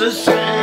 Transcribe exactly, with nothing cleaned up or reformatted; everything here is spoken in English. a shame.